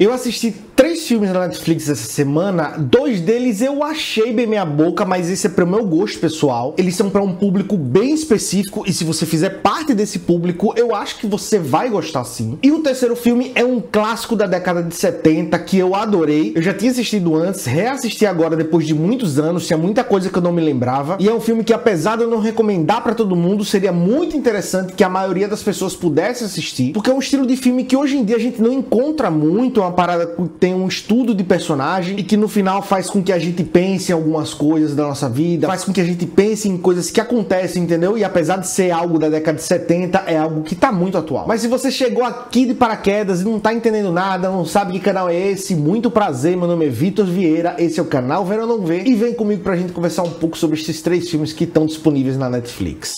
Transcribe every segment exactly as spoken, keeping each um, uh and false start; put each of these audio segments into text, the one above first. Eu assisti três filmes na Netflix essa semana, dois deles eu achei bem meia boca, mas esse é pro meu gosto pessoal. Eles são para um público bem específico e se você fizer parte desse público, eu acho que você vai gostar sim. E o terceiro filme é um clássico da década de setenta que eu adorei. Eu já tinha assistido antes, reassisti agora depois de muitos anos, tinha muita coisa que eu não me lembrava. E é um filme que, apesar de eu não recomendar para todo mundo, seria muito interessante que a maioria das pessoas pudesse assistir, porque é um estilo de filme que hoje em dia a gente não encontra muito. Uma parada que tem um estudo de personagem e que no final faz com que a gente pense em algumas coisas da nossa vida, faz com que a gente pense em coisas que acontecem, entendeu? E apesar de ser algo da década de setenta, é algo que tá muito atual. Mas se você chegou aqui de paraquedas e não tá entendendo nada, não sabe que canal é esse, muito prazer, meu nome é Vitor Vieira, esse é o canal Vê ou não Vê, e vem comigo pra gente conversar um pouco sobre esses três filmes que estão disponíveis na Netflix.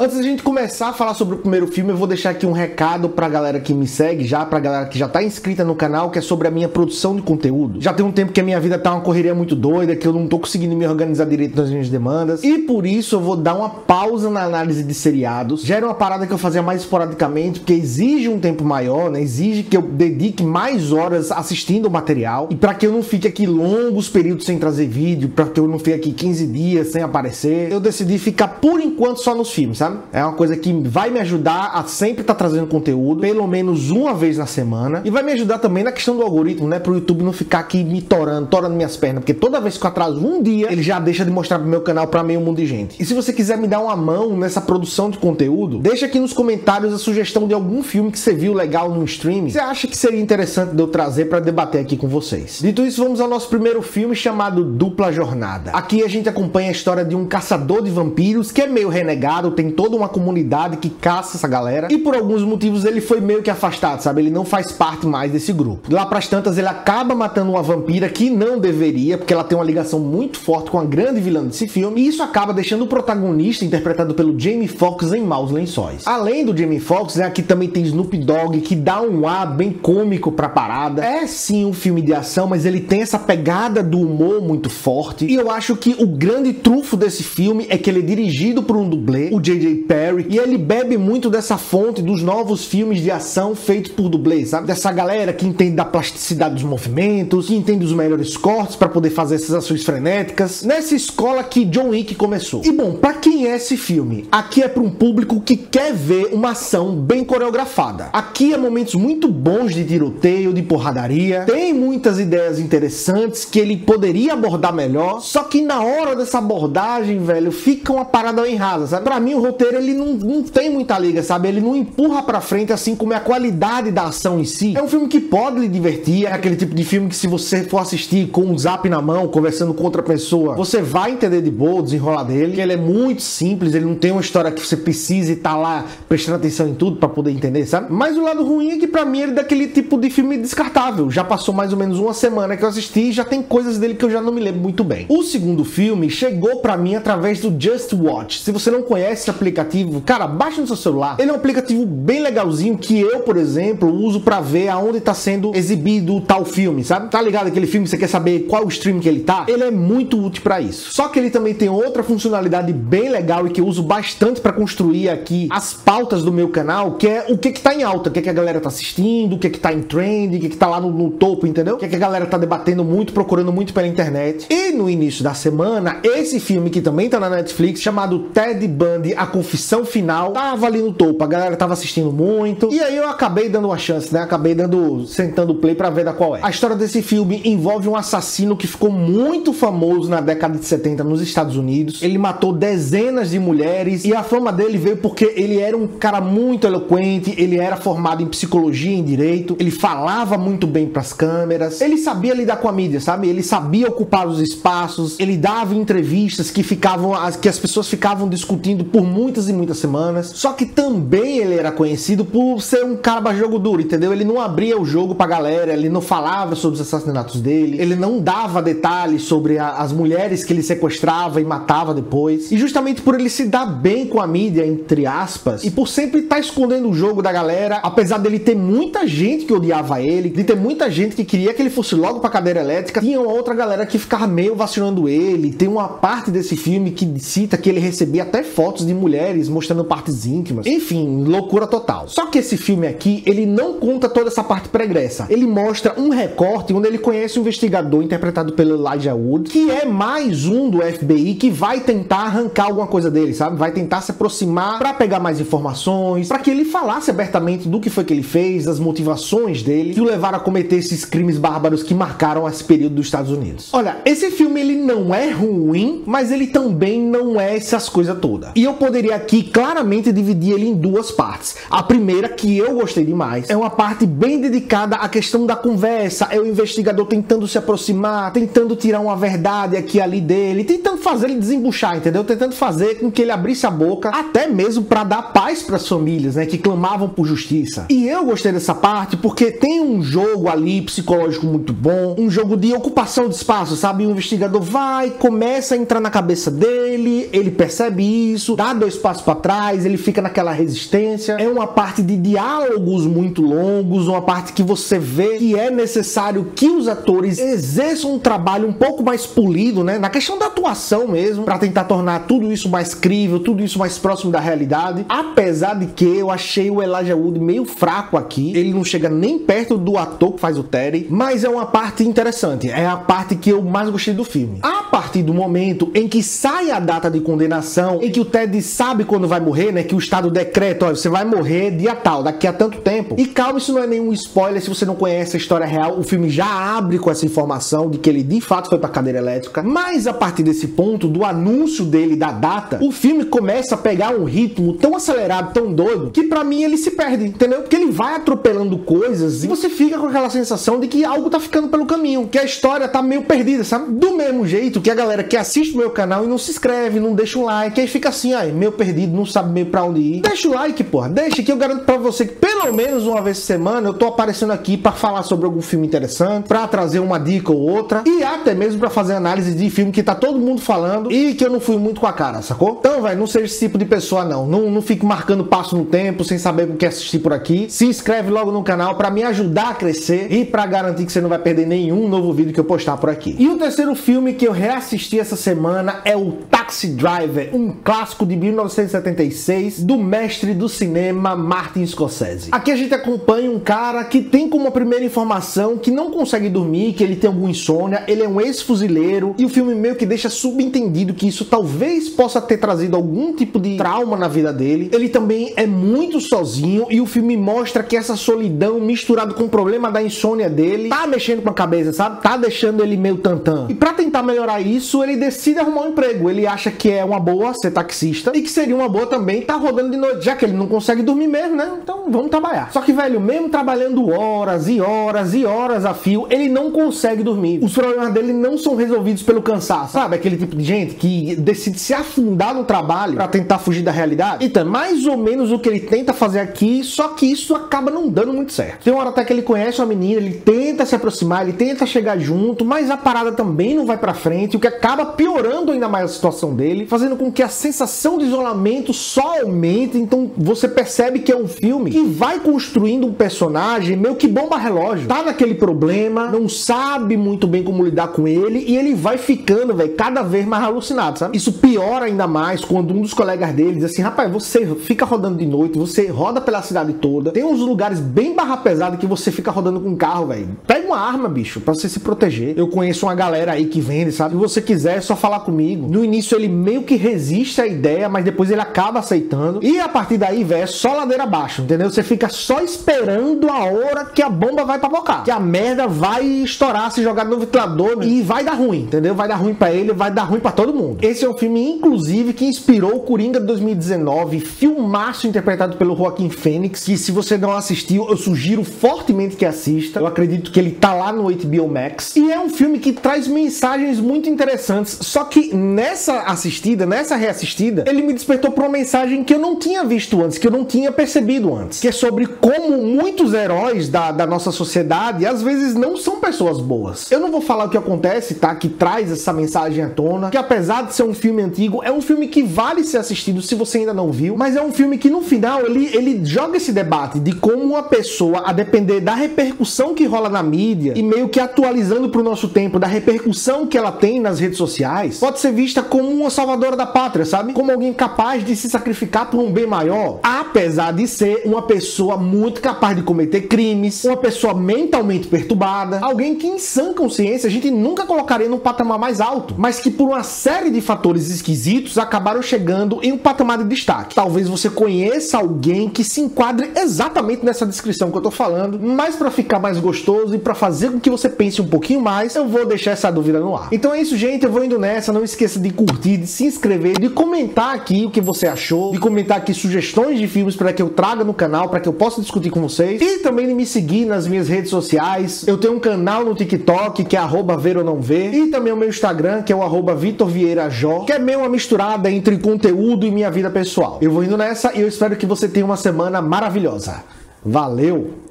Antes da gente começar a falar sobre o primeiro filme, eu vou deixar aqui um recado pra galera que me segue já, pra galera que já tá inscrita no canal, que é sobre a minha produção de conteúdo. Já tem um tempo que a minha vida tá uma correria muito doida, que eu não tô conseguindo me organizar direito nas minhas demandas, e por isso eu vou dar uma pausa na análise de seriados. Já era uma parada que eu fazia mais esporadicamente, porque exige um tempo maior, né? Exige que eu dedique mais horas assistindo o material, e pra que eu não fique aqui longos períodos sem trazer vídeo, pra que eu não fique aqui quinze dias sem aparecer, eu decidi ficar por enquanto só nos filmes, sabe? É uma coisa que vai me ajudar a sempre estar tá trazendo conteúdo, pelo menos uma vez na semana. E vai me ajudar também na questão do algoritmo, né? Pro YouTube não ficar aqui me torando, torando minhas pernas. Porque toda vez que eu atraso um dia, ele já deixa de mostrar pro meu canal pra meio mundo de gente. E se você quiser me dar uma mão nessa produção de conteúdo, deixa aqui nos comentários a sugestão de algum filme que você viu legal no stream, que você acha que seria interessante de eu trazer pra debater aqui com vocês. Dito isso, vamos ao nosso primeiro filme, chamado Dupla Jornada. Aqui a gente acompanha a história de um caçador de vampiros que é meio renegado, tem toda uma comunidade que caça essa galera e por alguns motivos ele foi meio que afastado, sabe? Ele não faz parte mais desse grupo. Lá pras tantas ele acaba matando uma vampira que não deveria, porque ela tem uma ligação muito forte com a grande vilã desse filme, e isso acaba deixando o protagonista, interpretado pelo Jamie Foxx, em maus lençóis. Além do Jamie Foxx, né, aqui também tem Snoop Dogg, que dá um ar bem cômico pra parada. É sim um filme de ação, mas ele tem essa pegada do humor muito forte, e eu acho que o grande trunfo desse filme é que ele é dirigido por um dublê, o J J Perry, e ele bebe muito dessa fonte dos novos filmes de ação feitos por dublês, sabe? Dessa galera que entende da plasticidade dos movimentos, que entende os melhores cortes pra poder fazer essas ações frenéticas, nessa escola que John Wick começou. E bom, pra quem é esse filme? Aqui é pra um público que quer ver uma ação bem coreografada. Aqui há momentos muito bons de tiroteio, de porradaria, tem muitas ideias interessantes que ele poderia abordar melhor, só que na hora dessa abordagem, velho, fica uma parada bem rasa, sabe? Pra mim, o roteiro ele não, não tem muita liga, sabe? Ele não empurra pra frente assim como é a qualidade da ação em si. É um filme que pode lhe divertir, é aquele tipo de filme que se você for assistir com um zap na mão, conversando com outra pessoa, você vai entender de boa, desenrolar dele. Ele é muito simples, ele não tem uma história que você precise estar lá prestando atenção em tudo pra poder entender, sabe? Mas o lado ruim é que pra mim ele é daquele tipo de filme descartável. Já passou mais ou menos uma semana que eu assisti e já tem coisas dele que eu já não me lembro muito bem. O segundo filme chegou pra mim através do Just Watch. Se você não conhece esse aplicativo, cara, baixa no seu celular. Ele é um aplicativo bem legalzinho que eu, por exemplo, uso pra ver aonde tá sendo exibido tal filme, sabe? Tá ligado aquele filme que você quer saber qual o stream que ele tá? Ele é muito útil pra isso. Só que ele também tem outra funcionalidade bem legal e que eu uso bastante pra construir aqui as pautas do meu canal, que é o que que tá em alta, o que que a galera tá assistindo, o que que tá em trend, o que que tá lá no, no topo, entendeu? O que que a galera tá debatendo muito, procurando muito pela internet. E no início da semana, esse filme que também tá na Netflix, chamado Ted Bundy A Confissão Final, tava ali no topo, a galera tava assistindo muito, e aí eu acabei dando uma chance, né, acabei dando sentando o play pra ver da qual é. A história desse filme envolve um assassino que ficou muito famoso na década de setenta nos Estados Unidos. Ele matou dezenas de mulheres, e a fama dele veio porque ele era um cara muito eloquente, ele era formado em psicologia e em direito, ele falava muito bem pras câmeras, ele sabia lidar com a mídia, sabe? Ele sabia ocupar os espaços, ele dava entrevistas que ficavam, que as pessoas ficavam discutindo por por muitas e muitas semanas. Só que também ele era conhecido por ser um cara pra jogo duro, entendeu? Ele não abria o jogo pra galera, ele não falava sobre os assassinatos dele, ele não dava detalhes sobre a, as mulheres que ele sequestrava e matava depois. E justamente por ele se dar bem com a mídia, entre aspas, e por sempre estar escondendo o jogo da galera, apesar dele ter muita gente que odiava ele, de ter muita gente que queria que ele fosse logo pra cadeira elétrica, tinha uma outra galera que ficava meio vacilando ele. Tem uma parte desse filme que cita que ele recebia até fotos de mulheres mulheres mostrando partes íntimas. Enfim, loucura total. Só que esse filme aqui, ele não conta toda essa parte pregressa. Ele mostra um recorte onde ele conhece um investigador interpretado pelo Elijah Wood, que é mais um do F B I que vai tentar arrancar alguma coisa dele, sabe? Vai tentar se aproximar pra pegar mais informações, pra que ele falasse abertamente do que foi que ele fez, das motivações dele, que o levaram a cometer esses crimes bárbaros que marcaram esse período dos Estados Unidos. Olha, esse filme ele não é ruim, mas ele também não é essas coisas todas. E eu poderia aqui claramente dividir ele em duas partes. A primeira, que eu gostei demais, é uma parte bem dedicada à questão da conversa, é o investigador tentando se aproximar, tentando tirar uma verdade aqui e ali dele, tentando fazer ele desembuchar, entendeu? Tentando fazer com que ele abrisse a boca, até mesmo para dar paz para as famílias, né, que clamavam por justiça. E eu gostei dessa parte porque tem um jogo ali psicológico muito bom, um jogo de ocupação de espaço, sabe? O investigador vai, começa a entrar na cabeça dele, ele percebe isso, dá dois passos para trás, ele fica naquela resistência. É uma parte de diálogos muito longos, uma parte que você vê que é necessário que os atores exerçam um trabalho um pouco mais polido, né, na questão da atuação mesmo, para tentar tornar tudo isso mais crível, tudo isso mais próximo da realidade. Apesar de que eu achei o Elijah Wood meio fraco aqui, ele não chega nem perto do ator que faz o Terry, mas é uma parte interessante, é a parte que eu mais gostei do filme. A partir do momento em que sai a data de condenação, em que o Ted sabe quando vai morrer, né, que o Estado decreta, olha, você vai morrer dia tal, daqui a tanto tempo. E calma, isso não é nenhum spoiler, se você não conhece a história real, o filme já abre com essa informação de que ele de fato foi pra cadeira elétrica, mas a partir desse ponto, do anúncio dele da data, o filme começa a pegar um ritmo tão acelerado, tão doido, que pra mim ele se perde, entendeu? Porque ele vai atropelando coisas e você fica com aquela sensação de que algo tá ficando pelo caminho, que a história tá meio perdida, sabe? Do mesmo jeito que a galera que assiste o meu canal e não se inscreve, não deixa um like, aí fica assim, ai, meio perdido, não sabe meio pra onde ir. Deixa o like, porra, deixa que eu garanto pra você que pelo menos uma vez por semana eu tô aparecendo aqui pra falar sobre algum filme interessante, pra trazer uma dica ou outra, e até mesmo pra fazer análise de filme que tá todo mundo falando e que eu não fui muito com a cara, sacou? Então, velho, não seja esse tipo de pessoa não, não, não fique marcando passo no tempo sem saber o que assistir por aqui. Se inscreve logo no canal pra me ajudar a crescer e pra garantir que você não vai perder nenhum novo vídeo que eu postar por aqui. E o terceiro filme que eu reassisti essa semana é o Taxi Driver, um clássico de mil novecentos e setenta e seis do mestre do cinema Martin Scorsese. Aqui a gente acompanha um cara que tem como primeira informação que não consegue dormir, que ele tem alguma insônia, ele é um ex-fuzileiro e o filme meio que deixa subentendido que isso talvez possa ter trazido algum tipo de trauma na vida dele. Ele também é muito sozinho e o filme mostra que essa solidão misturado com o problema da insônia dele tá mexendo com a cabeça, sabe? Tá deixando ele meio tantã. E pra tentar melhorar isso, ele decide arrumar um emprego. Ele acha que é uma boa ser taxista e que seria uma boa também tá rodando de noite, já que ele não consegue dormir mesmo, né? Então vamos trabalhar. Só que, velho, mesmo trabalhando horas e horas e horas a fio, ele não consegue dormir. Os problemas dele não são resolvidos pelo cansaço, sabe? Aquele tipo de gente que decide se afundar no trabalho pra tentar fugir da realidade. Então, mais ou menos o que ele tenta fazer aqui, só que isso acaba não dando muito certo. Tem uma hora até que ele conhece uma menina, ele tenta se aproximar, ele tenta chegar junto, mas a parada também não vai pra frente, o que acaba piorando ainda mais a situação dele, fazendo com que a sensação de isolamento só aumente. Então você percebe que é um filme que vai construindo um personagem meio que bomba relógio. Tá naquele problema, não sabe muito bem como lidar com ele e ele vai ficando, velho, cada vez mais alucinado, sabe? Isso piora ainda mais quando um dos colegas dele diz assim, rapaz, você fica rodando de noite, você roda pela cidade toda, tem uns lugares bem barra pesada que você fica rodando com um carro, velho. Pega uma arma, bicho, pra você se proteger. Eu conheço uma galera aí que vende, sabe? Se você quiser, é só falar comigo. No início ele meio que resiste à ideia, mas depois ele acaba aceitando. E a partir daí, velho, é só ladeira abaixo, entendeu? Você fica só esperando a hora que a bomba vai papocar, que a merda vai estourar, se jogar no ventilador e vai dar ruim, entendeu? Vai dar ruim pra ele, vai dar ruim pra todo mundo. Esse é um filme, inclusive, que inspirou o Coringa de dois mil e dezenove, filmaço interpretado pelo Joaquin Phoenix, que se você não assistiu, eu sugiro fortemente que assista. Eu acredito que ele tá lá no H B O Max. E é um filme que traz mensagens muito interessantes, só que nessa assistida, nessa reassistida, ele me despertou pra uma mensagem que eu não tinha visto antes, que eu não tinha percebido antes, que é sobre como muitos heróis da, da nossa sociedade, às vezes não são pessoas boas. Eu não vou falar o que acontece, tá? Que traz essa mensagem à tona, que apesar de ser um filme antigo, é um filme que vale ser assistido se você ainda não viu, mas é um filme que no final, ele, ele joga esse debate de como uma pessoa, a depender da repercussão que rola na mídia, mídia e meio que atualizando para o nosso tempo da repercussão que ela tem nas redes sociais, pode ser vista como uma salvadora da pátria, sabe? Como alguém capaz de se sacrificar por um bem maior, apesar de ser uma pessoa muito capaz de cometer crimes, uma pessoa mentalmente perturbada, alguém que em sã consciência a gente nunca colocaria num patamar mais alto, mas que por uma série de fatores esquisitos acabaram chegando em um patamar de destaque. Talvez você conheça alguém que se enquadre exatamente nessa descrição que eu tô falando, mas para ficar mais gostoso e para fazer com que você pense um pouquinho mais, eu vou deixar essa dúvida no ar. Então é isso, gente, eu vou indo nessa, não esqueça de curtir, de se inscrever, de comentar aqui o que você achou, de comentar aqui sugestões de filmes para que eu traga no canal, para que eu possa discutir com vocês, e também de me seguir nas minhas redes sociais. Eu tenho um canal no TikTok que é arroba Vê ou não Vê, e também o meu Instagram que é o arroba Vitor Vieira Jó, que é meio uma misturada entre conteúdo e minha vida pessoal. Eu vou indo nessa e eu espero que você tenha uma semana maravilhosa. Valeu!